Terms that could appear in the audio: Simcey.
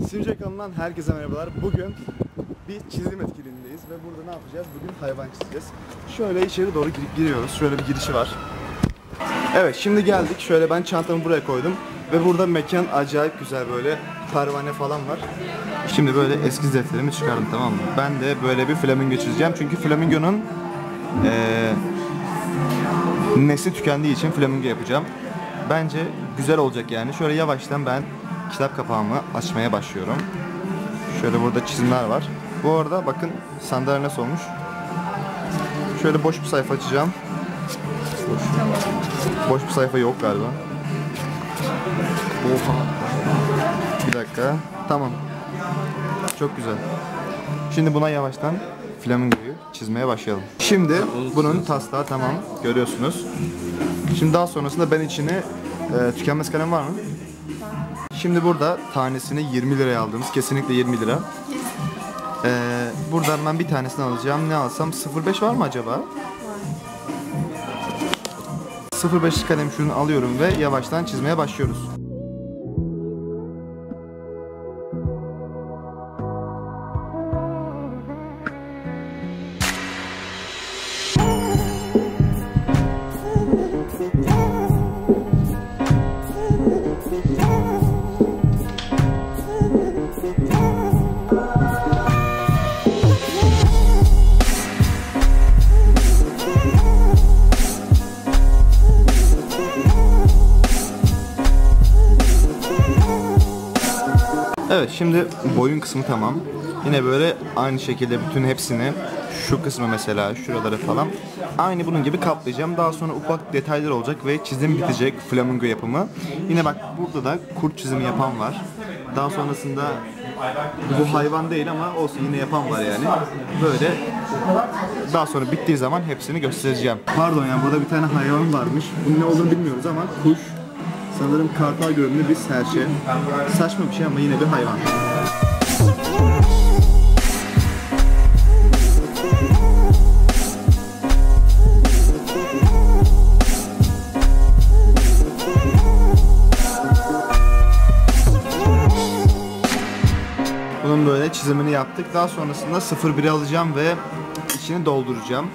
Simcey kanalından herkese merhabalar. Bugün bir çizim etkinliğindeyiz ve burada ne yapacağız? Bugün hayvan çizeceğiz. Şöyle içeri doğru giriyoruz. Şöyle bir girişi var. Evet, şimdi geldik. Şöyle ben çantamı buraya koydum ve burada mekan acayip güzel, böyle pervane falan var. Şimdi böyle eskiz defterimi çıkardım, tamam mı? Ben de böyle bir flamingo çizeceğim çünkü flamingonun nesli tükendiği için flamingo yapacağım. Bence güzel olacak yani. Şöyle yavaştan ben kitap kapağımı açmaya başlıyorum. Şöyle burada çizimler var. Bu arada bakın sandalye nasıl olmuş. Şöyle boş bir sayfa açacağım. Boş bir sayfa yok galiba. Oha. Bir dakika. Tamam. Çok güzel. Şimdi buna yavaştan flamingoyu çizmeye başlayalım. Şimdi bunun taslağı tamam, görüyorsunuz. Şimdi daha sonrasında ben içini tükenmez kalem var mı? Şimdi burada tanesini 20 liraya aldığımız, kesinlikle 20 lira. Buradan ben bir tanesini alacağım. Ne alsam? 0.5 var mı acaba? 0.5 kalem şunu alıyorum ve yavaştan çizmeye başlıyoruz. Evet, şimdi boyun kısmı tamam. Yine böyle aynı şekilde bütün hepsini, şu kısmı mesela, şuraları falan aynı bunun gibi kaplayacağım. Daha sonra ufak detaylar olacak ve çizim bitecek, flamingo yapımı. Yine bak burada da kurt çizimi yapan var. Daha sonrasında bu hayvan değil ama olsun, yine yapan var yani. Böyle daha sonra bittiği zaman hepsini göstereceğim. Pardon yani, burada bir tane hayvan varmış. Bunun ne olduğunu bilmiyoruz ama kuş. Sanırım kartal görünümlü bir serçe. Saçma bir şey ama yine bir hayvan. Bunun böyle çizimini yaptık. Daha sonrasında 0.1 alacağım ve içini dolduracağım.